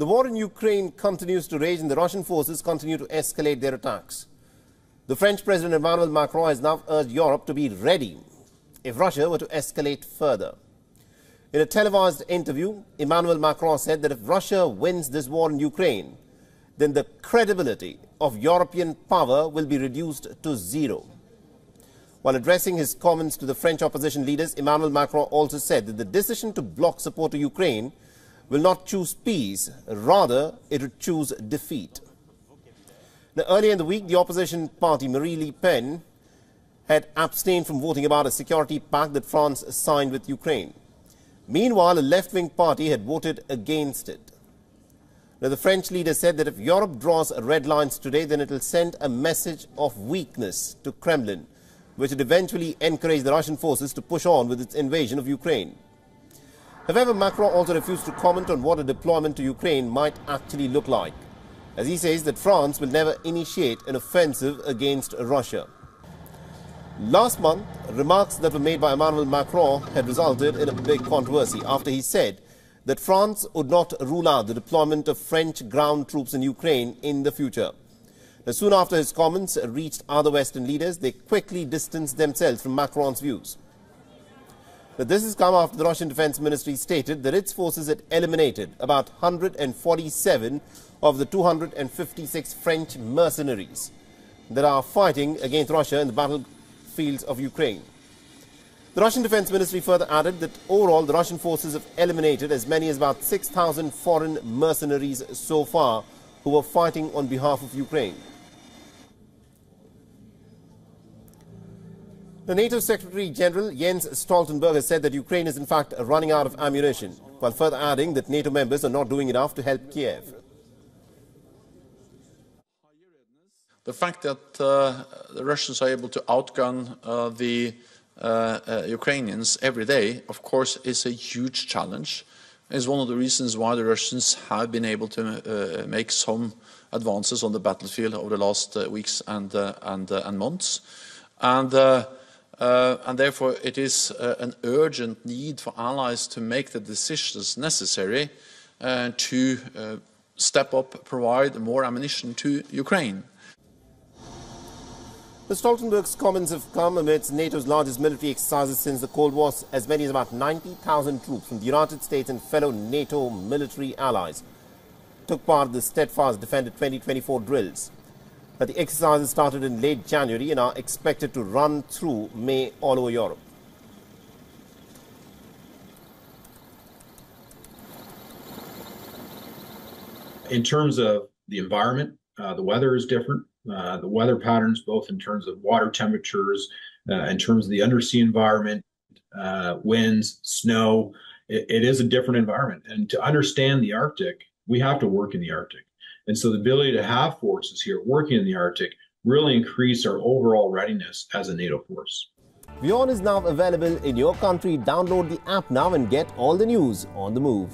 The war in Ukraine continues to rage and the Russian forces continue to escalate their attacks. The French President Emmanuel Macron has now urged Europe to be ready if Russia were to escalate further. In a televised interview, Emmanuel Macron said that if Russia wins this war in Ukraine, then the credibility of European power will be reduced to zero. While addressing his comments to the French opposition leaders, Emmanuel Macron also said that the decision to block support to Ukraine will not choose peace, rather it will choose defeat. Now, earlier in the week, the opposition party Marie Le Pen had abstained from voting about a security pact that France signed with Ukraine. Meanwhile, a left-wing party had voted against it. Now, the French leader said that if Europe draws red lines today, then it will send a message of weakness to Kremlin, which would eventually encourage the Russian forces to push on with its invasion of Ukraine. However, Macron also refused to comment on what a deployment to Ukraine might actually look like, as he says that France will never initiate an offensive against Russia. Last month, remarks that were made by Emmanuel Macron had resulted in a big controversy after he said that France would not rule out the deployment of French ground troops in Ukraine in the future. Now, soon after his comments reached other Western leaders, they quickly distanced themselves from Macron's views. Now, this has come after the Russian Defense Ministry stated that its forces had eliminated about 147 of the 256 French mercenaries that are fighting against Russia in the battlefields of Ukraine. The Russian Defense Ministry further added that overall the Russian forces have eliminated as many as about 6,000 foreign mercenaries so far who were fighting on behalf of Ukraine. The NATO Secretary General Jens Stoltenberg has said that Ukraine is in fact running out of ammunition, while further adding that NATO members are not doing enough to help Kiev. The fact that the Russians are able to outgun the Ukrainians every day, of course, is a huge challenge. It's one of the reasons why the Russians have been able to make some advances on the battlefield over the last weeks and months. And therefore, it is an urgent need for allies to make the decisions necessary to step up, provide more ammunition to Ukraine. The Stoltenberg's comments have come amidst NATO's largest military exercises since the Cold War. As many as about 90,000 troops from the United States and fellow NATO military allies took part in the Steadfast Defender 2024 drills. But the exercises started in late January and are expected to run through May all over Europe. In terms of the environment, the weather is different. The weather patterns, both in terms of water temperatures, in terms of the undersea environment, winds, snow, it is a different environment. And to understand the Arctic, we have to work in the Arctic. And so the ability to have forces here working in the Arctic really increased our overall readiness as a NATO force. WION is now available in your country. Download the app now and get all the news on the move.